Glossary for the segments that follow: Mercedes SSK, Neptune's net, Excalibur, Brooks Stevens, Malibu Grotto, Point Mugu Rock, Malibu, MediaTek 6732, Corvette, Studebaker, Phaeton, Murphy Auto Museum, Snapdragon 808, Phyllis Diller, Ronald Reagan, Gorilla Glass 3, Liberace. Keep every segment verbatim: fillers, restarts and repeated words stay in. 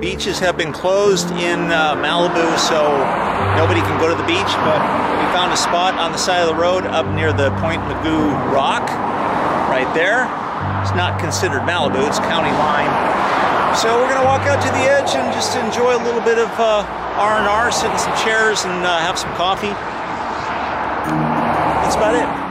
Beaches have been closed in uh, Malibu, so nobody can go to the beach, but we found a spot on the side of the road up near the Point Mugu Rock, right there. It's not considered Malibu, it's county line. So we're going to walk out to the edge and just enjoy a little bit of R and R, sit in some chairs and uh, have some coffee. That's about it.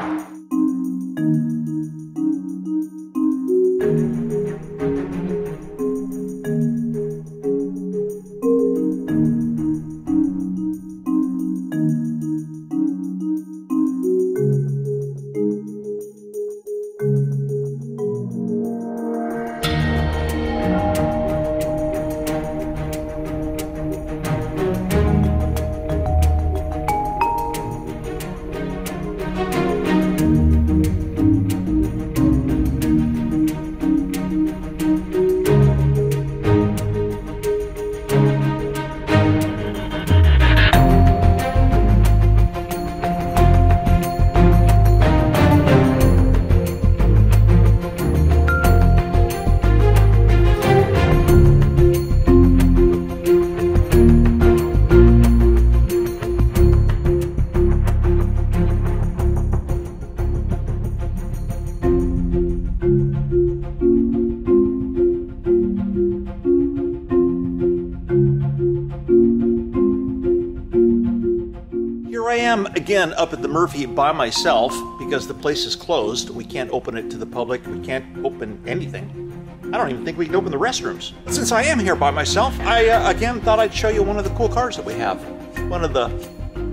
Again, up at the Murphy by myself because the place is closed. We can't open it to the public. We can't open anything. I don't even think we can open the restrooms. But since I am here by myself, I uh, again thought I'd show you one of the cool cars that we have. One of the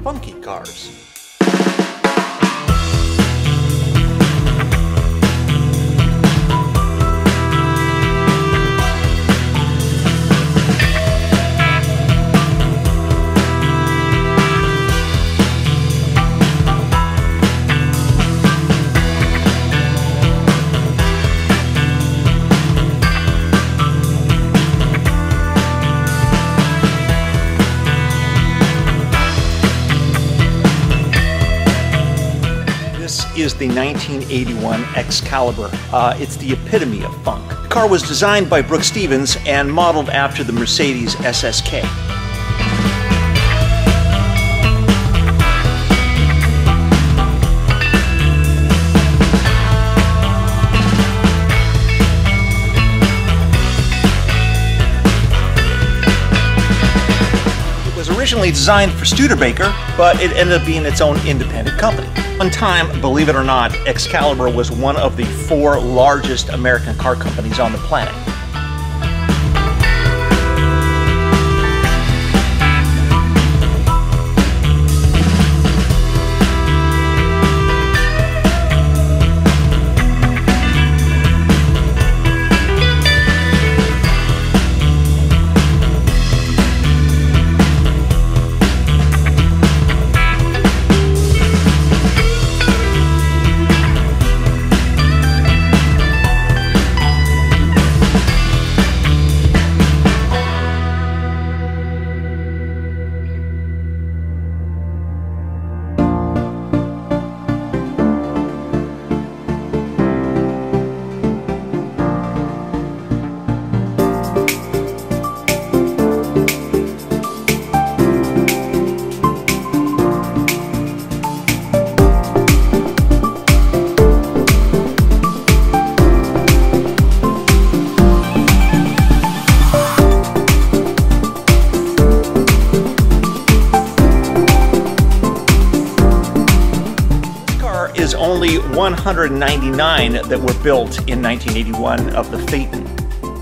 funky cars. Is the nineteen eighty-one Excalibur. Uh, it's the epitome of funk. The car was designed by Brooks Stevens and modeled after the Mercedes S S K. Originally designed for Studebaker, but it ended up being its own independent company. One time, believe it or not, Excalibur was one of the four largest American car companies on the planet. one hundred ninety-nine that were built in nineteen eighty-one of the Phaeton.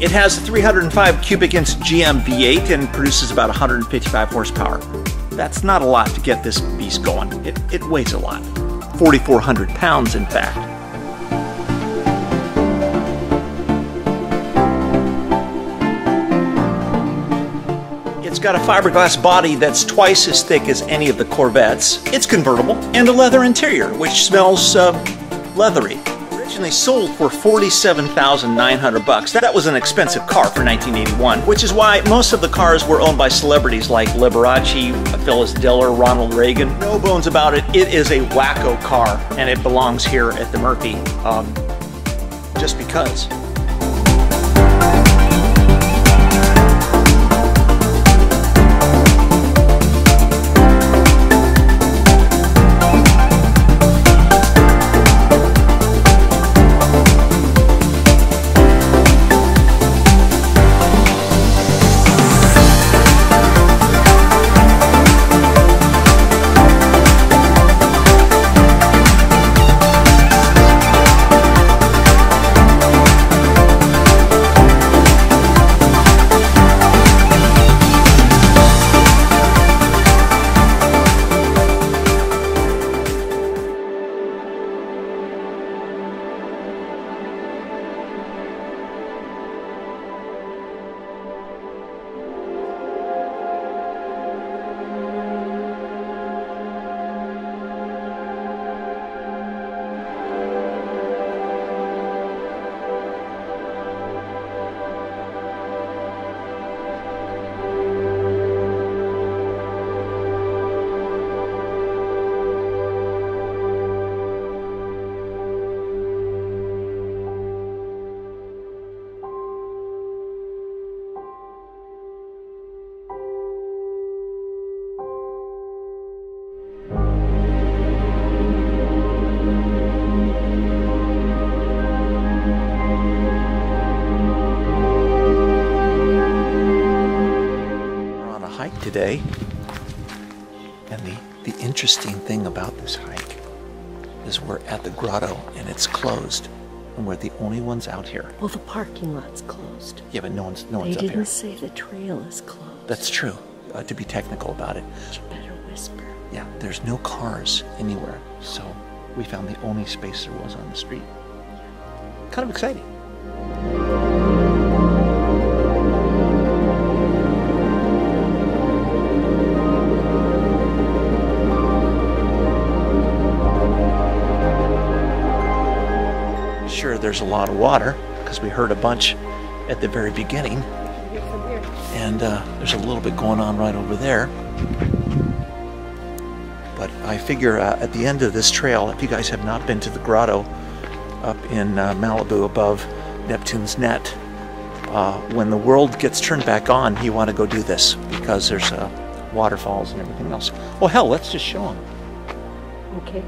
It has three hundred five cubic inch G M V eight and produces about one hundred fifty-five horsepower. That's not a lot to get this beast going. It, it weighs a lot. forty-four hundred pounds, in fact. It's got a fiberglass body that's twice as thick as any of the Corvettes. It's convertible, and a leather interior, which smells uh, leathery. Originally sold for forty-seven thousand nine hundred dollars. That was an expensive car for nineteen eighty-one, which is why most of the cars were owned by celebrities like Liberace, Phyllis Diller, Ronald Reagan. No bones about it, it is a wacko car, and it belongs here at the Murphy, um, just because. Today, and the, the interesting thing about this hike is we're at the grotto and it's closed, and we're the only ones out here. Well, the parking lot's closed. Yeah, but no one's no one's up here. They didn't say the trail is closed. That's true. Uh, to be technical about it. You better whisper. Yeah, there's no cars anywhere, so we found the only space there was on the street. Kind of exciting. There's a lot of water because we heard a bunch at the very beginning, and uh, there's a little bit going on right over there, but I figure uh, at the end of this trail, if you guys have not been to the grotto up in uh, Malibu above Neptune's Net, uh, when the world gets turned back on, you want to go do this because there's uh, waterfalls and everything else. Well, hell, let's just show them. Okay.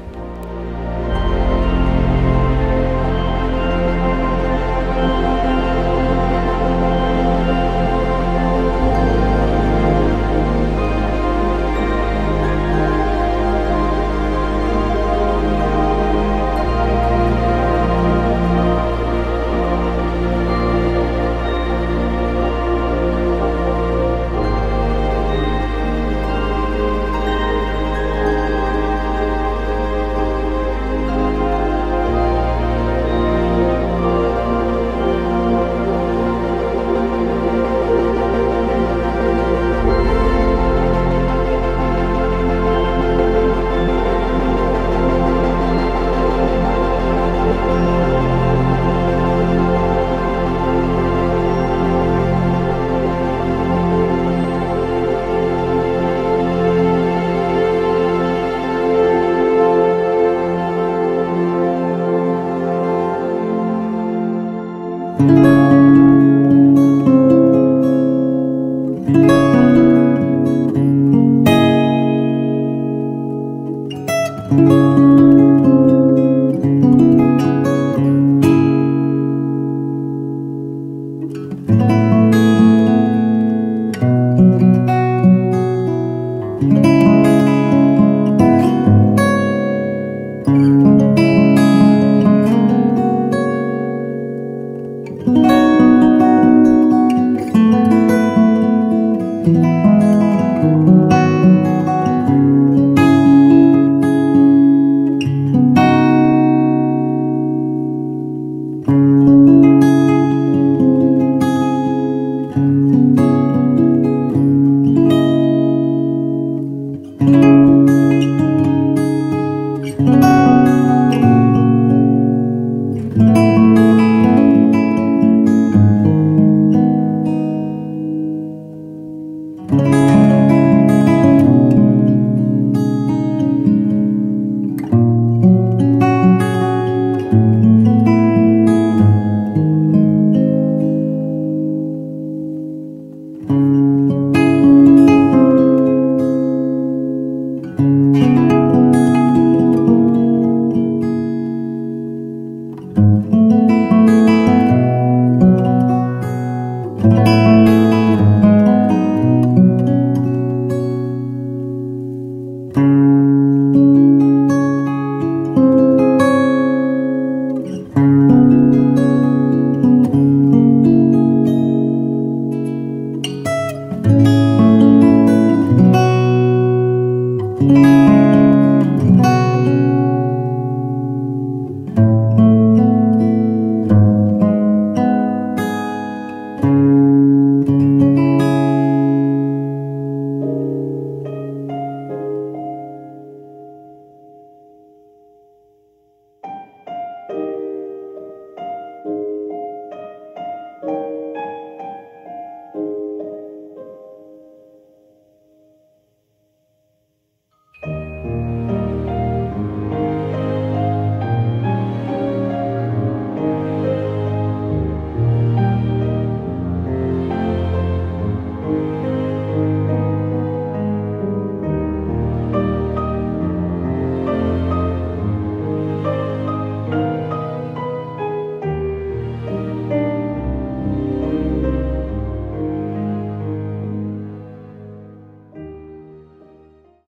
Thank you.